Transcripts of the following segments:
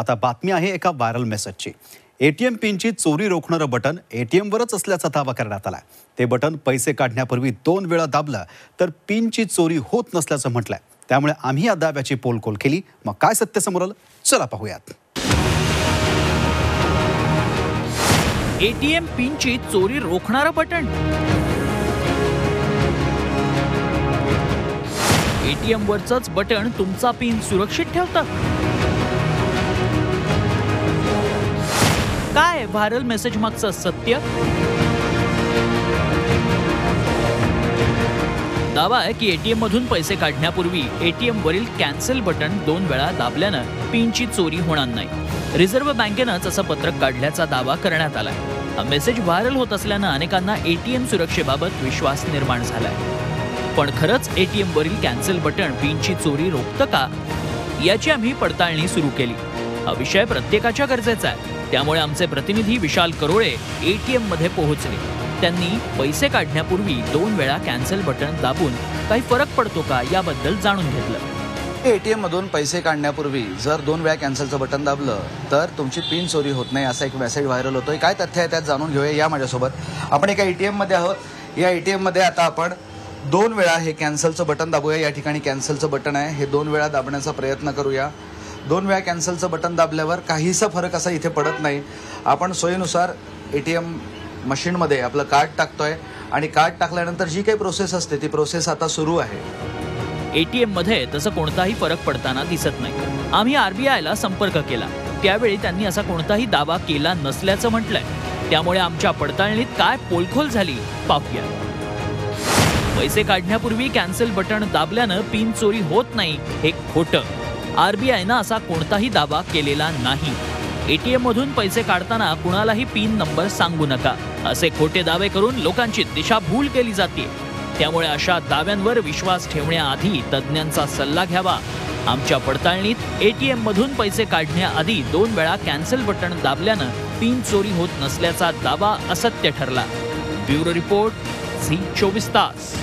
आता बातमी आहे एका व्हायरल मेसेजची। एटीएम पिनची चोरी रोखणारे बटन एटीएमवरच असल्याचा दावा करण्यात आला। ते बटन पैसे काढण्यापूर्वी 2 वेळा दाबलं तर पिनची चोरी होत नसल्याचं म्हटलंय। त्यामुळे आम्ही या दाव्याची पोलखोल केली। मग काय सत्य समोर आलं, चला पाहूयात। एटीएम पिनची चोरी रोखणारे बटन। एटीएम वरचंच बटन तुमचा पिन सुरक्षित ठेवतं। काय व्हायरल मेसेज मागचं सत्य? दावा आहे की एटीएम मधून पैसे काढण्यापूर्वी एटीएम वरील कॅन्सल बटन 2 वेळा दाबल्यानं पिनची चोरी होणार नाही। रिझर्व्ह बँकेनंच असं पत्रक काढल्याचा दावा करण्यात आलाय। हा मेसेज व्हायरल होत असल्यानं अनेकांना एटीएम सुरक्षेबाबत विश्वास निर्माण झालाय। पण खरंच एटीएम वरील कॅन्सल बटन पिनची चोरी रोखतं का, याची आम्ही पडताळणी सुरू केली। हा विषय प्रत्येकाच्या गरजेचा आहे। त्यामुळे आमचे प्रतिनिधी विशाल करोळे एटीएम मध्ये पोहोचले। त्यांनी पैसे काढण्यापूर्वी 2 वेळा कॅन्सल बटन दाबून काही फरक पडतो का याबद्दल जाणून घेतलं। एटीएम मधून पैसे काढण्यापूर्वी जर 2 वेळा कॅन्सलचं बटन दाबलं तर तुमची पिन चोरी होत नाही, असा एक मेसेज व्हायरल होतोय। काय तथ्य आहे त्यात जाणून घेऊया। या माझ्यासोबत आपण एका एटीएम मध्ये आहोत। या एटीएम मध्ये आता आपण 2 वेळा हे कॅन्सलचं बटन दाबूया। या ठिकाणी कॅन्सलचं बटन आहे, हे 2 वेळा दाबण्याचा प्रयत्न करूया। 2 वेळा कॅन्सलचं बटन दाबल्यावर काहीसा फरक असा इथे पडत नाही। आपण सोयीनुसार एटीएम मशीनमध्ये आपलं कार्ड टाकतोय आणि कार्ड टाकल्यानंतर जी काही प्रोसेस असते ती प्रोसेस आता सुरू आहे। एटीएम मध्ये तसं कोणताही फरक पडताना दिसत नाही। आम्ही आरबीआयला संपर्क केला, त्यावेळी त्यांनी असा कोणताही दावा केला नसल्याचं म्हटलंय। त्यामुळे आमच्या पडताळणीत काय पोलखोल झाली पाहूया। पैसे काढण्यापूर्वी कॅन्सल बटन दाबल्यानं पिन चोरी होत नाही हे खोटं। आरबीआयने असा कोणताही दावा केलेला नाही। एटीएम मधून पैसे काढताना कुणालाही पिन नंबर सांगू नका, असे खोटे दावे करून लोकांची दिशाभूल केली जाते। त्यामुळे अशा दाव्यांवर विश्वास ठेवण्याआधी तज्ज्ञांचा सल्ला घ्यावा। आमच्या पडताळणीत एटीएम मधून पैसे काढण्याआधी 2 वेळा कॅन्सल बटन दाबल्यानं पिन चोरी होत नसल्याचा दावा असत्य ठरला। ब्युरो रिपोर्ट, झी 24 तास।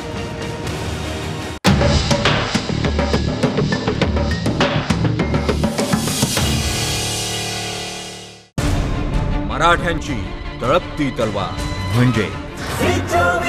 मराठ्यांची तळपती तलवार म्हणजे